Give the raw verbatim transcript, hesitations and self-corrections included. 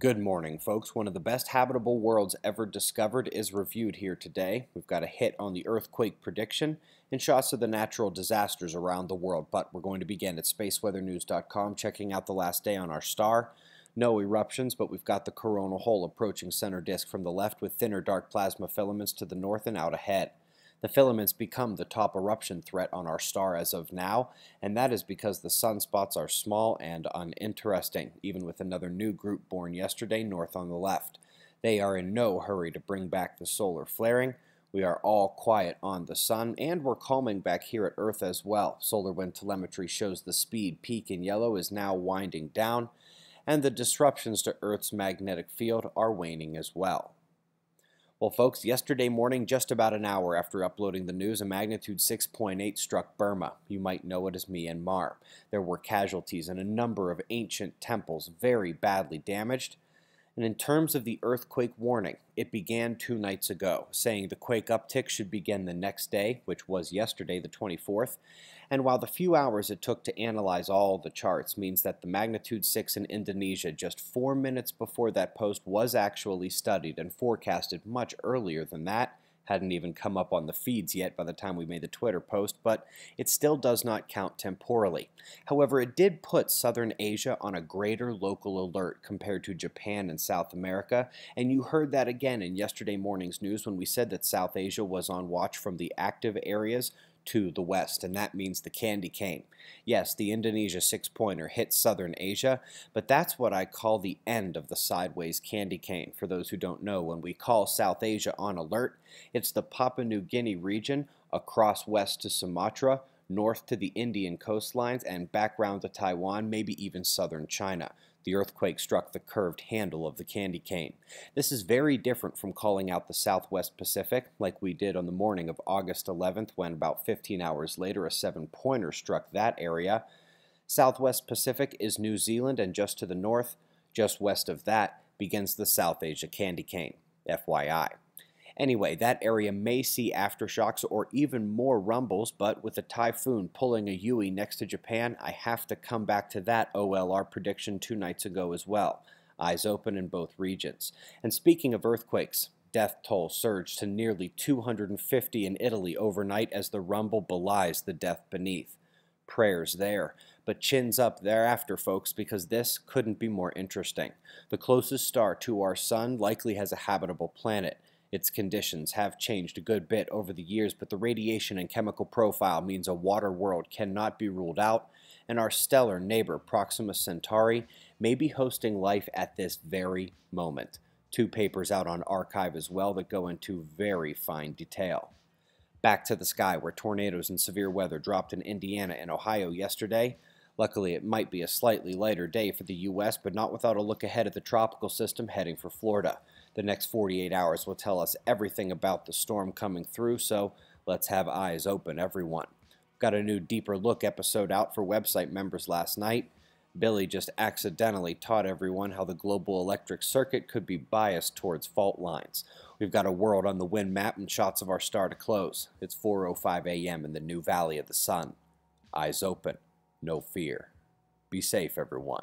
Good morning, folks. One of the best habitable worlds ever discovered is reviewed here today. We've got a hit on the earthquake prediction and shots of the natural disasters around the world, but we're going to begin at space weather news dot com, checking out the last day on our star. No eruptions, but we've got the coronal hole approaching center disk from the left with thinner dark plasma filaments to the north and out ahead. The filaments become the top eruption threat on our star as of now, and that is because the sunspots are small and uninteresting, even with another new group born yesterday north on the left. They are in no hurry to bring back the solar flaring. We are all quiet on the sun, and we're calming back here at Earth as well. Solar wind telemetry shows the speed peak in yellow is now winding down, and the disruptions to Earth's magnetic field are waning as well. Well, folks, yesterday morning, just about an hour after uploading the news, a magnitude six point eight struck Burma. You might know it as Myanmar. There were casualties and a number of ancient temples very badly damaged. And in terms of the earthquake warning, it began two nights ago, saying the quake uptick should begin the next day, which was yesterday, the twenty-fourth. And while the few hours it took to analyze all the charts means that the magnitude six in Indonesia just four minutes before that post was actually studied and forecasted much earlier than that, hadn't even come up on the feeds yet by the time we made the Twitter post, but it still does not count temporally. However, it did put Southern Asia on a greater local alert compared to Japan and South America, and you heard that again in yesterday morning's news when we said that South Asia was on watch from the active areas to the west, and that means the candy cane. Yes, the Indonesia six-pointer hit Southern Asia, but that's what I call the end of the sideways candy cane. For those who don't know, when we call South Asia on alert, it's the Papua New Guinea region across west to Sumatra, north to the Indian coastlines, and back round to Taiwan, maybe even southern China. The earthquake struck the curved handle of the candy cane. This is very different from calling out the Southwest Pacific, like we did on the morning of August eleventh, when about fifteen hours later a seven-pointer struck that area. Southwest Pacific is New Zealand, and just to the north, just west of that, begins the South Asia candy cane, F Y I. Anyway, that area may see aftershocks or even more rumbles, but with a typhoon pulling a Yui next to Japan, I have to come back to that O L R prediction two nights ago as well. Eyes open in both regions. And speaking of earthquakes, death toll surged to nearly two hundred fifty in Italy overnight as the rumble belies the death beneath. Prayers there, but chins up thereafter, folks, because this couldn't be more interesting. The closest star to our sun likely has a habitable planet. Its conditions have changed a good bit over the years, but the radiation and chemical profile means a water world cannot be ruled out, and our stellar neighbor, Proxima Centauri, may be hosting life at this very moment. Two papers out on arXiv as well that go into very fine detail. Back to the sky, where tornadoes and severe weather dropped in Indiana and Ohio yesterday. Luckily, it might be a slightly lighter day for the U S, but not without a look ahead at the tropical system heading for Florida. The next forty-eight hours will tell us everything about the storm coming through, so let's have eyes open, everyone. Got a new Deeper Look episode out for website members last night. Billy just accidentally taught everyone how the global electric circuit could be biased towards fault lines. We've got a world on the wind map and shots of our star to close. It's four oh five a m in the new Valley of the Sun. Eyes open, no fear. Be safe, everyone.